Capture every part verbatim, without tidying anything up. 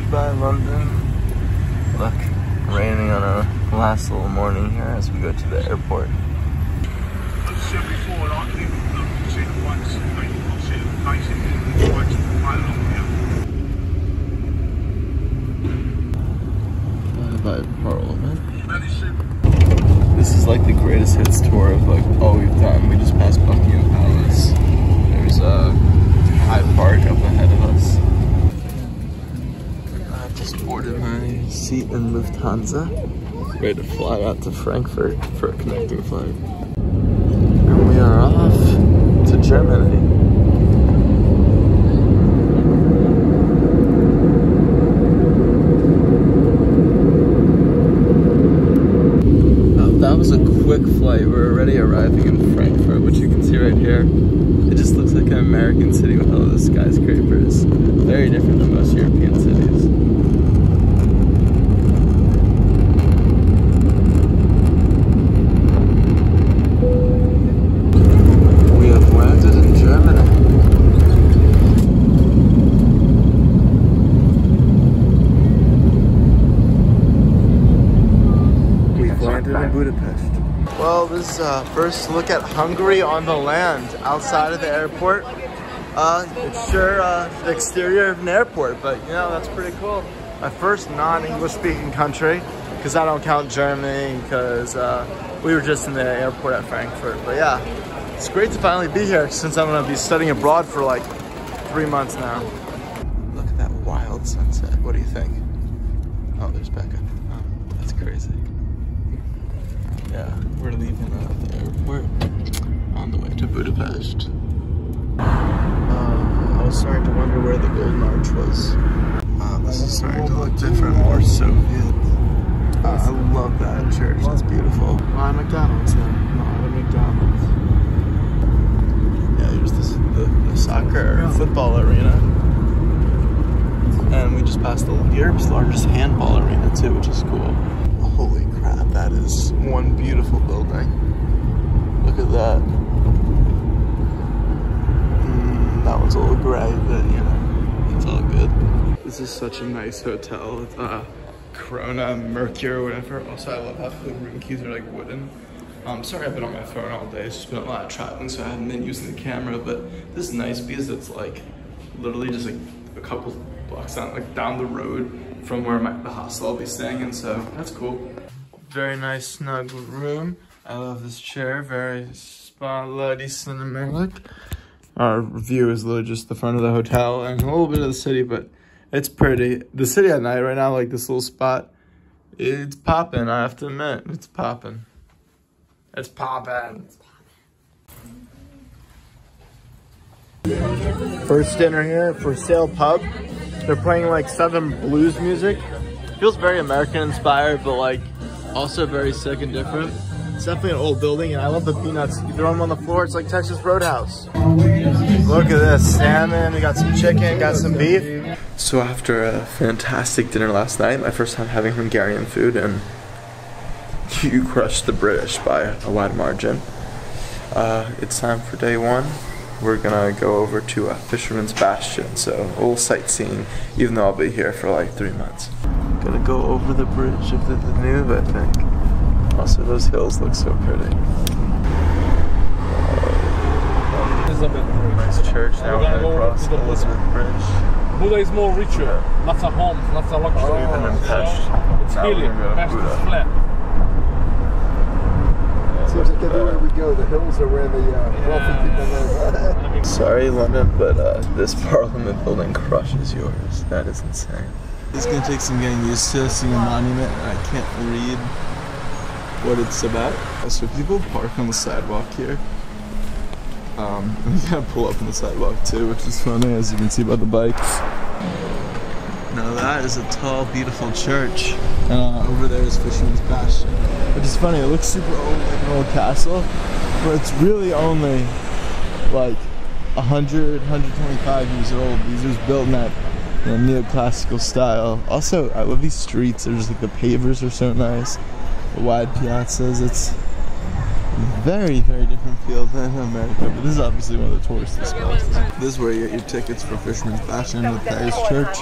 goodbye London. Look, raining on our last little morning here as we go to the airport. By Parliament. This is like the greatest hits tour of like all we've done. We just passed Buckingham Palace. There's a Hyde Park up ahead of us. I just boarded my seat in Lufthansa. Ready to fly out to Frankfurt for a connecting flight. And we are off to Germany. Flight. We're already arriving in Frankfurt, which you can see right here. It just looks like an American city with all of the skyscrapers. Very different than most European cities. We have landed in Germany. We've landed in Budapest. Well, this is uh, first look at Hungary on the land outside of the airport. Uh, it's sure uh, the exterior of an airport, but you know, that's pretty cool. My first non-English speaking country, because I don't count Germany, because uh, we were just in the airport at Frankfurt. But yeah, it's great to finally be here since I'm going to be studying abroad for like three months now. Look at that wild sunset. What do you think? Oh, there's Becca. Oh, that's crazy. Yeah, we're leaving uh, the airport on the way to Budapest. Uh, I was starting to wonder where the Golden Arch was. Uh, this is starting to look different, more Soviet. Uh, I love that church, it's beautiful. Why McDonald's then? Not a McDonald's. Yeah, here's this, the, the soccer or football arena. And we just passed the Europe's largest handball arena too, which is cool. Holy crap, that is one beautiful building. Look at that. Mm, that one's a little gray, but you know, it's all good. This is such a nice hotel. It's uh, Corona, Mercure, whatever. Also, I love how the room keys are like wooden. Um, sorry, I've been on my phone all day. It's just been a lot of traveling, so I haven't been using the camera, but this is nice because it's like literally just like a couple blocks down, like down the road from where my, the hostel I'll be staying in, so that's cool. Very nice, snug room. I love this chair, very spa-lady cinematic. Our view is literally just the front of the hotel and a little bit of the city, but it's pretty. The city at night right now, like this little spot, it's popping, I have to admit. It's popping. It's popping. First dinner here, for sale pub. They're playing like southern blues music. Feels very American inspired, but like also very sick and different. It's definitely an old building, and I love the peanuts. You throw them on the floor, it's like Texas Roadhouse. Look at this, salmon, we got some chicken, got some beef. So after a fantastic dinner last night, my first time having Hungarian food, and you crushed the British by a wide margin. Uh, it's time for day one. We're gonna go over to uh, Fisherman's Bastion, so a little sightseeing, even though I'll be here for like three months. Gotta go over the bridge of the Danube, I think. Also, those hills look so pretty. This is a really nice church now that I crossed the Elizabeth Bridge. Buda is more richer, yeah. Lots of homes, lots of luxury. Oh, even in Pest. It's hilly, Pest is flat. Seems like everywhere we go, the hills are where the uh, wealthy people live. Sorry, London, but uh, this Parliament building crushes yours. That is insane. It's gonna take some getting used to seeing a monument, and I can't read what it's about. So people park on the sidewalk here. Um, and we gotta pull up on the sidewalk too, which is funny, as you can see by the bikes. Now that is a tall, beautiful church. And uh, over there is Fisherman's Bastion, which is funny. It looks super old, like an old castle, but it's really only like a hundred, a hundred twenty-five years old. These are just built in that, you know, neoclassical style. Also, I love these streets. They're just like, the pavers are so nice. The wide piazzas. It's very, very different feel than America, but this is obviously one of the touristy spots. This is where you get your tickets for Fisherman's Bastion with Matthias Church.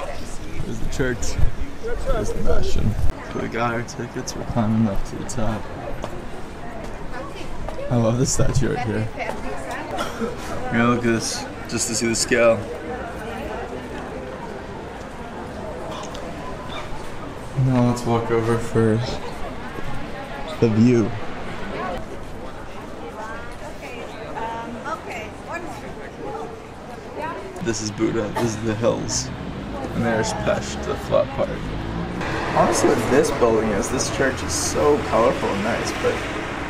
There's the church. There's the Bastion. So we got our tickets, we're climbing up to the top. I love this statue right here. We're gonna look at this just to see the scale. Now let's walk over for the view. This is Buda, this is the hills, and there's Pest, the flat part. Honestly, this building is, this church is so powerful and nice, but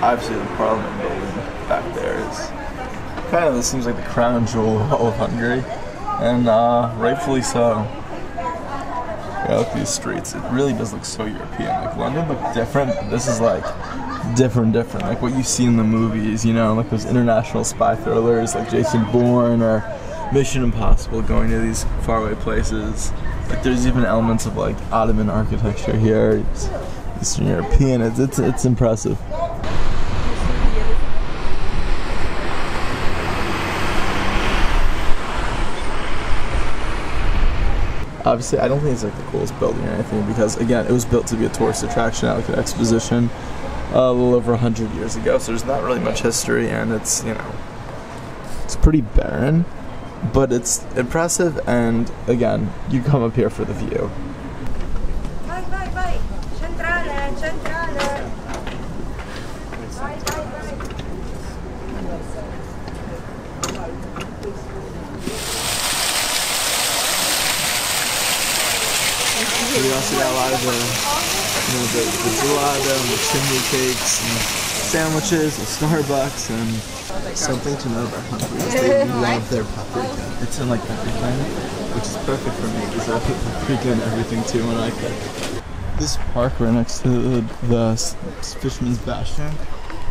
obviously the Parliament building back there is kind of, this seems like the crown jewel of all of Hungary, and uh, rightfully so. Yeah, look at these streets, it really does look so European. Like, London looked different, but this is like different, different. Like what you see in the movies, you know, like those international spy thrillers like Jason Bourne or Mission Impossible, going to these faraway places. Like there's even elements of like Ottoman architecture here. It's Eastern European. It's it's, it's impressive. Obviously, I don't think it's like the coolest building or anything because again, it was built to be a tourist attraction, at like an exposition, uh, a little over a hundred years ago. So there's not really much history, and it's you know, it's pretty barren. But it's impressive, and again, you come up here for the view. Bye, bye, bye. Centrale, centrale. Bye, bye, bye. We also got a lot of the, you know, the, the gelato and the chimney cakes and sandwiches and Starbucks and. Something to know about Hungary is they love their paprika. It's in like everything, which is perfect for me because I put paprika in everything too when I cook. This park right next to the, the Fisherman's Bastion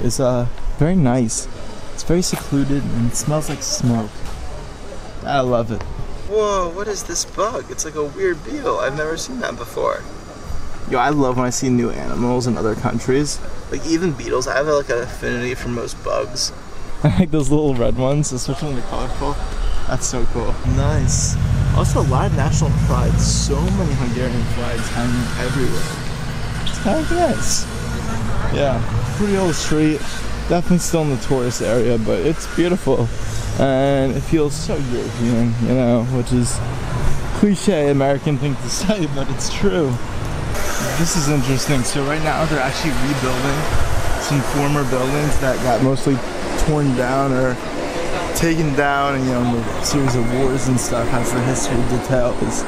is uh, very nice. It's very secluded and it smells like smoke. I love it. Whoa, what is this bug? It's like a weird beetle. I've never seen that before. Yo, I love when I see new animals in other countries. Like even beetles, I have like an affinity for most bugs. I like those little red ones, especially when they're colorful. That's so cool. Nice. Also, a lot of national pride. So many Hungarian flags hanging everywhere. It's kind of nice. Yeah, pretty old street. Definitely still in the tourist area, but it's beautiful. And it feels so European, you know, which is cliche American thing to say, but it's true. This is interesting. So right now they're actually rebuilding some former buildings that got mostly torn down or taken down, and you know, the series of wars and stuff has the history details.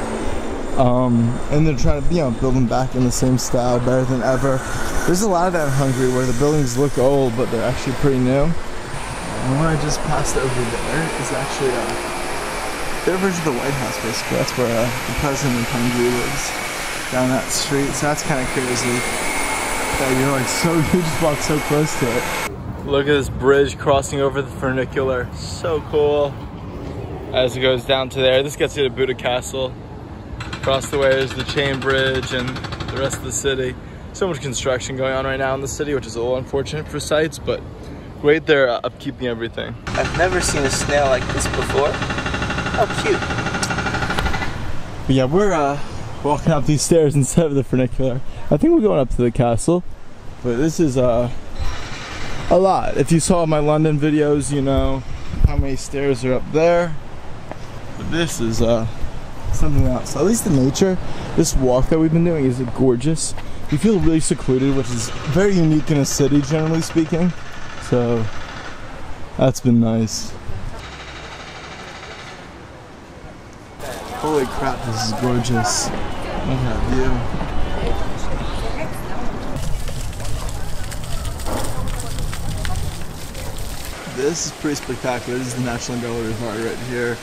Um, and they're trying to, you know, build them back in the same style, better than ever. There's a lot of that in Hungary where the buildings look old, but they're actually pretty new. And what I just passed over there is actually uh, their version of the White House, basically. That's where uh, the president of Hungary lives, down that street. So that's kind of crazy that you're like so, you just walk so close to it. Look at this bridge crossing over the funicular. So cool. As it goes down to there, this gets you to Buda Castle. Across the way is the chain bridge and the rest of the city. So much construction going on right now in the city, which is a little unfortunate for sites, but great they're uh, upkeeping everything. I've never seen a snail like this before. How cute. But yeah, we're uh, walking up these stairs instead of the funicular. I think we're going up to the castle, but this is uh. a lot. If you saw my London videos, you know how many stairs are up there. But this is uh, something else. At least the nature, this walk that we've been doing is gorgeous. You feel really secluded, which is very unique in a city, generally speaking. So that's been nice. Holy crap, this is gorgeous. Look at that view. This is pretty spectacular. This is the National Gallery of Art right here.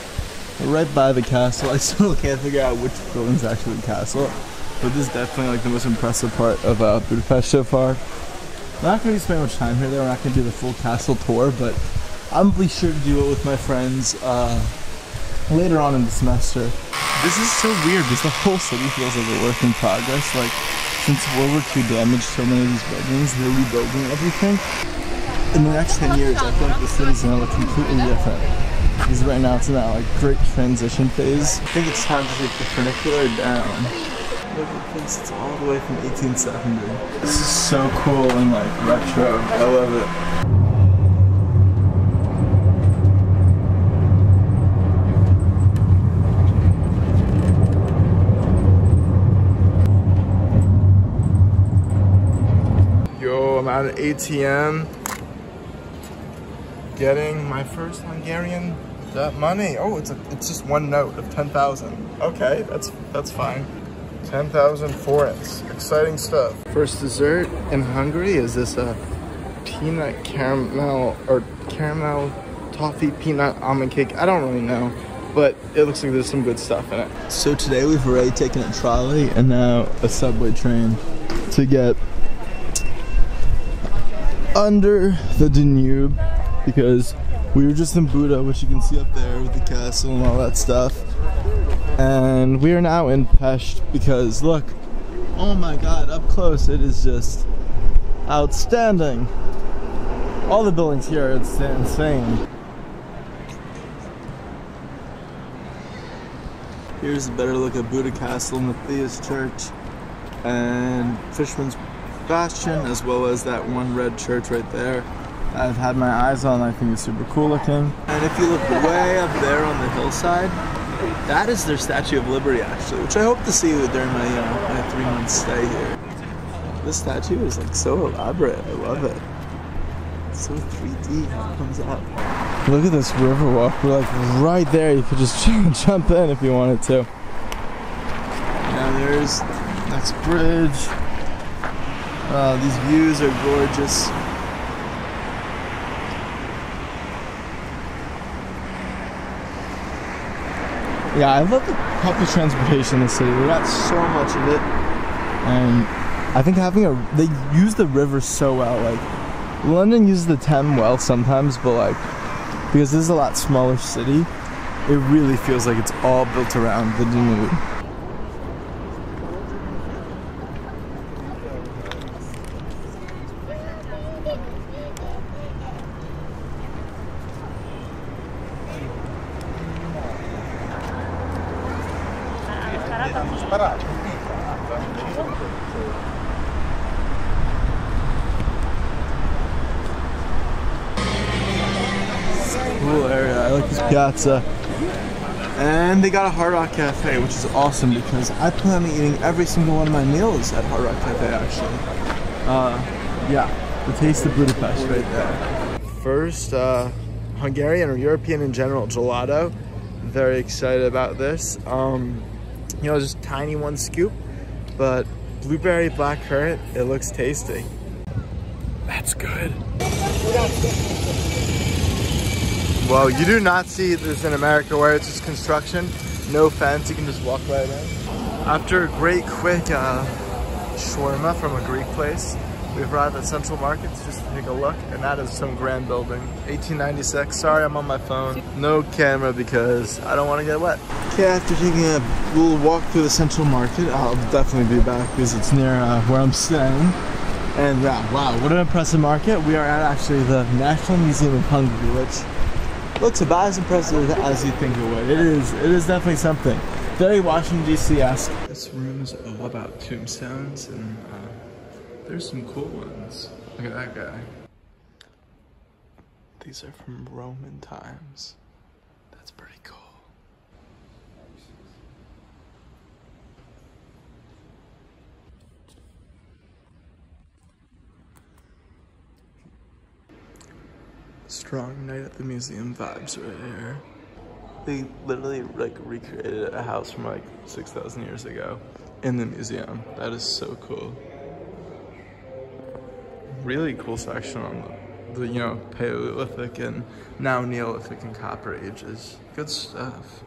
Right by the castle. I still can't figure out which building's actually the castle. But this is definitely like the most impressive part of uh, Budapest so far. We're not going to spend much time here though. We're not going to do the full castle tour, but I'm pretty sure to do it with my friends uh, later on in the semester. This is so weird because the whole city feels like a work in progress. Like, since World War Two damaged so many of these buildings, they're rebuilding everything. In the next ten years, I feel like the city's gonna look completely different. because right now it's in that like great transition phase. I think it's time to take the funicular down. Look at this, it's all the way from eighteen seventy. This is so cool and like retro. I love it. I'm at an A T M getting my first Hungarian money. Oh, it's a, it's just one note of ten thousand. Okay, that's that's fine. ten thousand forints. Exciting stuff. First dessert in Hungary is this uh, peanut caramel or caramel toffee peanut almond cake. I don't really know, but it looks like there's some good stuff in it. So today we've already taken a trolley and now a subway train to get under the Danube, because we were just in Buda, which you can see up there with the castle and all that stuff, and we are now in Pest because look, oh my god, up close it is just outstanding. All the buildings here, it's insane. Here's a better look at Buda Castle, Matthias Church, and Fisherman's Bastion, as well as that one red church right there I've had my eyes on. I think it's super cool looking. And if you look way up there on the hillside, that is their Statue of Liberty actually, which I hope to see during my, you know, my three month stay here. This statue is like so elaborate, I love it. It's so three D how it comes out. Look at this river walk, we're like right there, you could just jump in if you wanted to. Now there's the next bridge. Wow, these views are gorgeous. Yeah, I love the public transportation in the city. We got so much of it. And I think having a... They use the river so well. Like, London uses the Thames well sometimes, but like... Because this is a lot smaller city, it really feels like it's all built around the Danube. Cool area, I like this piazza. And they got a Hard Rock Cafe, which is awesome because I plan on eating every single one of my meals at Hard Rock Cafe actually. Uh, yeah, the taste of Budapest right there. First uh, Hungarian or European in general gelato. Very excited about this. Um, You know, just tiny one scoop, but blueberry blackcurrant, it looks tasty. That's good. Well, you do not see this in America where it's just construction. No fence, you can just walk right in. After a great quick uh, shawarma from a Greek place, we've arrived at Central Market just to take a look, and that is some grand building. eighteen ninety-six, sorry I'm on my phone. No camera because I don't want to get wet. Okay, after taking a little walk through the Central Market, I'll definitely be back because it's near uh, where I'm staying. And yeah, wow, what an impressive market. We are at actually the National Museum of Hungary, which looks about as impressive as you think it would. It is, it is definitely something. Very Washington D C-esque. This room is all about tombstones and uh, there's some cool ones. Look at that guy. These are from Roman times. That's pretty cool. Strong night at the museum vibes right here. They literally like recreated a house from like six thousand years ago in the museum. That is so cool. Really cool section on the, the, you know, Paleolithic and now Neolithic and Copper Ages. Good stuff.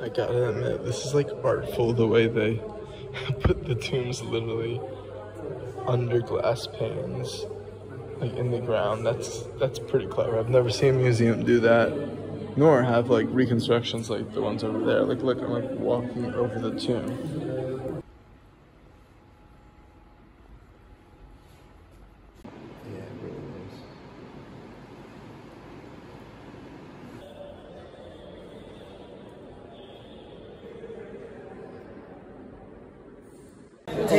I gotta admit, this is like artful the way they put the tombs literally under glass panes, like in the ground. That's that's pretty clever. I've never seen a museum do that, nor have like reconstructions like the ones over there. Like look, I'm like walking over the tomb.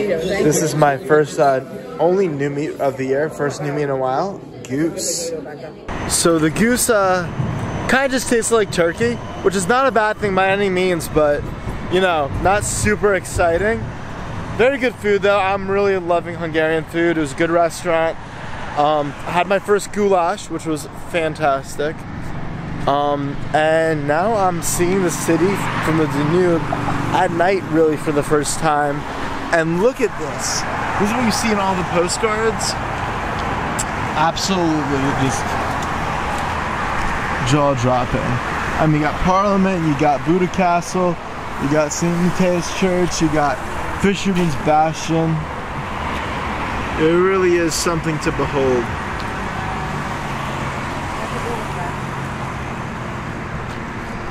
This is my first, uh, only new meat of the year, first new meat in a while, goose. So the goose uh, kind of just tastes like turkey, which is not a bad thing by any means, but you know, not super exciting. Very good food though, I'm really loving Hungarian food, it was a good restaurant. Um, I had my first goulash, which was fantastic. Um, and now I'm seeing the city from the Danube at night really for the first time. And look at this. This is what you see in all the postcards. Absolutely just jaw-dropping. I mean, you got Parliament, you got Buda Castle, you got Saint Matthias Church, you got Fisherman's Bastion. It really is something to behold.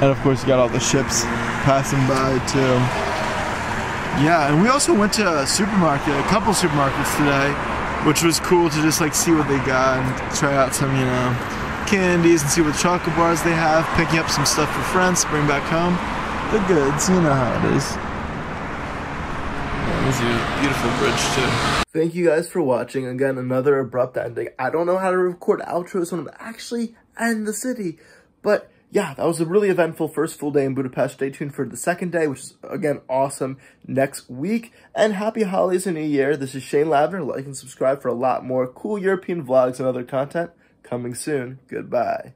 And of course you got all the ships passing by too. Yeah, and we also went to a supermarket, a couple supermarkets today, which was cool to just like see what they got and try out some, you know, candies and see what chocolate bars they have, picking up some stuff for friends, bring back home. The goods, you know how it is. This is a beautiful bridge too. Thank you guys for watching. Again, another abrupt ending. I don't know how to record outros when I'm actually in the city, but yeah, that was a really eventful first full day in Budapest. Stay tuned for the second day, which is, again, awesome next week. And happy holidays and New Year. This is Shane Lavner. Like and subscribe for a lot more cool European vlogs and other content coming soon. Goodbye.